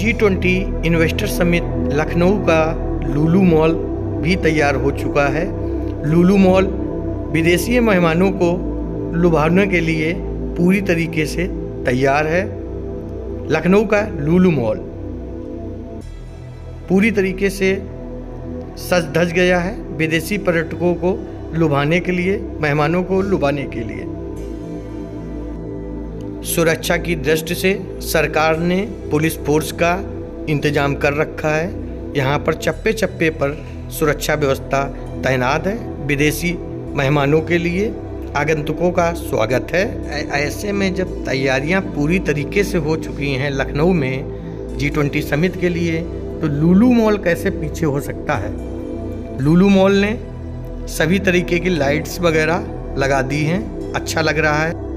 G20 investor summit Lucknow का Lulu mall भी तैयार हो चुका है। लुलू मॉल विदेशी मेहमानों को लुभाने के लिए पूरी तरीके से तैयार है। लखनऊ का लुलू मॉल पूरी तरीके से सज धज गया है विदेशी पर्यटकों को लुभाने के लिए, मेहमानों को लुभाने के लिए। सुरक्षा की दृष्टि से सरकार ने पुलिस फोर्स का इंतजाम कर रखा है। यहाँ पर चप्पे चप्पे पर सुरक्षा व्यवस्था तैनात है। विदेशी मेहमानों के लिए आगंतुकों का स्वागत है। ऐसे में जब तैयारियां पूरी तरीके से हो चुकी हैं लखनऊ में G20 समिट के लिए, तो लुलू मॉल कैसे पीछे हो सकता है। लुलू मॉल ने सभी तरीके की लाइट्स वगैरह लगा दी हैं, अच्छा लग रहा है।